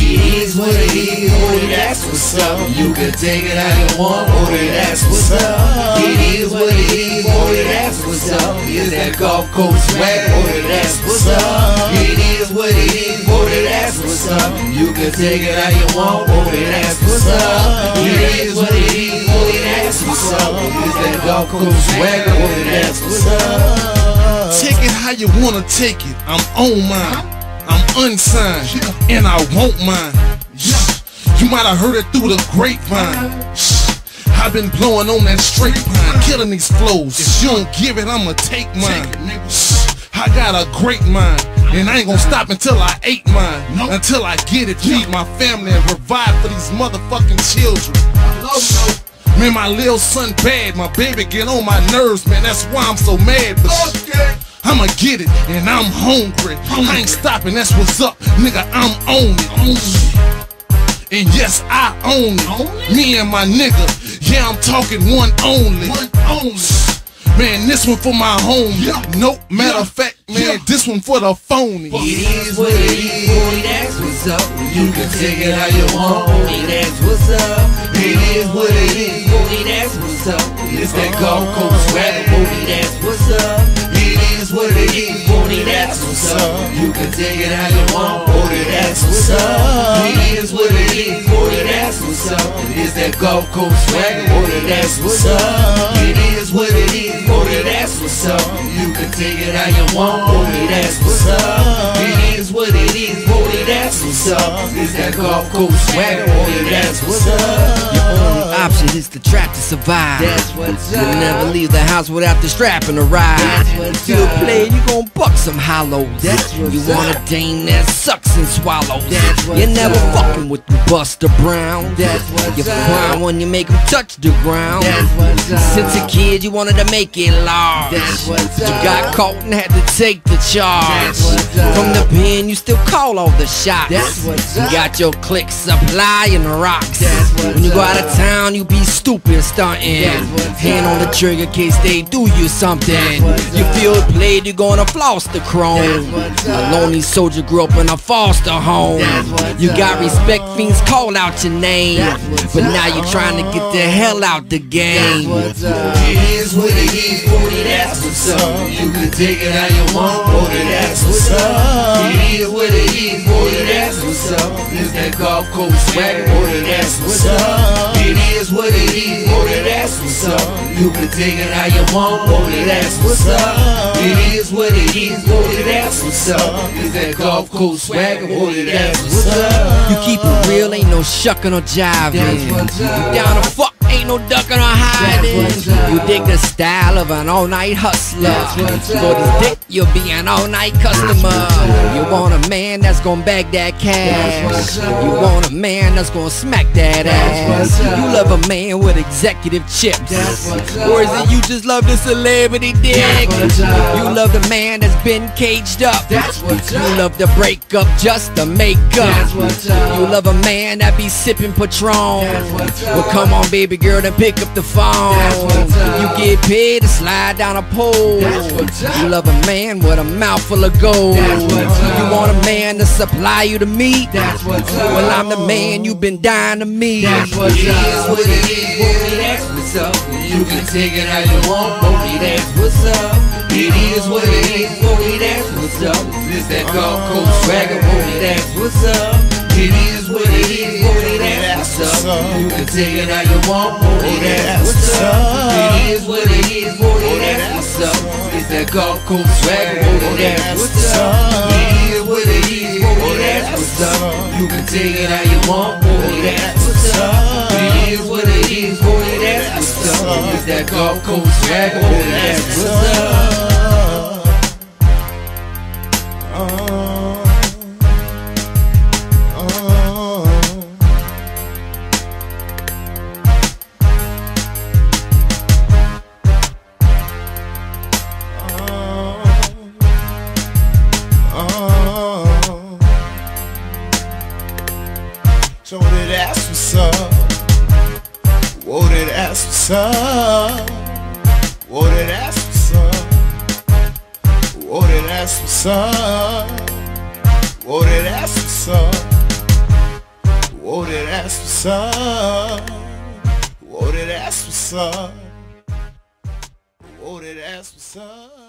It is what it is, oh that's what's up. You can take it how you want, oh that's what's up. It is what it is, oh that's what's up. Is that Gulf Coast swag, oh that's what's up. It is what it is, oh that's what's up. You can take it how you want, oh that's what's up. It is what it is, oh that's what's up. Is that Gulf Coast swag, oh that's what's up. Take it how you wanna take it, I'm on mine. I'm unsigned, and I won't mind. You might have heard it through the grapevine. I've been blowing on that straight pine, killing these flows. If you don't give it, I'ma take mine. I got a great mind, and I ain't gonna stop until I ate mine. Until I get it, feed my family and provide for these motherfucking children. Man, my little son bad, my baby get on my nerves, man. That's why I'm so mad, but I'ma get it, and I'm hungry. I ain't stopping, that's what's up, nigga, I'm on it. And yes, I own it, me and my nigga. Yeah, I'm talking one only. Man, this one for my home. Nope, matter of fact, man, this one for the phony. It is what it is, boy, that's what's up. You can take it how you want, boy, that's what's up. It is what it is, boy, that's what's up. It's that Gulf Coast swag, boy, that's what's up. What it is, boy, that's what's up. You can take it how you want, boy, that's what's up. It is what it is, boy, that's what's up. It's that Gulf Coast swag, boy, that's what's up. It is what it is, boy, that's what's up. You can take it how you want, boy, that's what's up. It is what it is, boy, that's what's up. It's that Gulf Coast swag, boy, that's what's up. Your only option is to try to survive. That's what's up. You'll never leave the house without the strap and a ride. That's what's up. Play, you gon' buck some hollows. You want a dame that sucks and swallows. You're never fucking with the Buster Brown. You're crying when you make him touch the ground. Since a kid you wanted to make it large. You got caught and had to take the charge. From the pen you still call all the shots. You got your clique supplying rocks. When you go out of town you be stupid stunting. Hand on the trigger case they do you something. You feel played, you gonna floss the chrome. A lonely soldier grew up in a foster home. You got respect, fiends call out your name, but now you're trying to get the hell out the game. It is what it is, boy, that's what's up. You can take it how you want, boy, that's what's up. It is what it is, boy, that's what's up. It's that Gulf Coast swag, boy, that's what's up. It is what it is, boy, that's what's up. You can take it how you want, boy, that's what's up. It is what it is, boy, that's what's up. Is that Gulf Coast swagger, boy, that's what's up. You keep it real, ain't no shucking or jiving. You down to fuck, ain't no ducking or hiding. You dig the style of an all-night hustler. For this dick, you'll be an all-night customer. You want a man that's gonna bag that cash. You want a man that's gonna smack that ass. You love a man with executive chips, or is it you just love the celebrity dick? You love the man that's been caged up. You love the breakup just to make up. You love a man that be sipping Patron. Well, come on, baby girl, then pick up the phone. You get paid to slide down a pole. You love a man with a mouthful of gold. You want a man to supply you the meat. Well, I'm the man you've been dying to meet. It is what it is, boy, that's what's up. You can take it how you want, boy, that's what's up. It is what it is, boy, that's what's up. It's that Gulf Coast swagger, boy, that's what's up. It is what it is, boy, that's what's up. You can take it how you want, boy, that's what's up. It is what it is, boy, that's what's up. It's that Gulf Coast swag, boy, that's what's up. It is what it is, boy, that's what's up. You can take it how you want, boy, that's what's up. It is what it is, boy, that's what's up. It's that Gulf Coast swag, boy, that's what's up. So that's what's up. Whoa, that's what's up. Whoa, that's what's up. Whoa, that's what's up. Whoa, that's what's up. Whoa, that's what's up. Whoa, that's what's up. Whoa, that's what's up.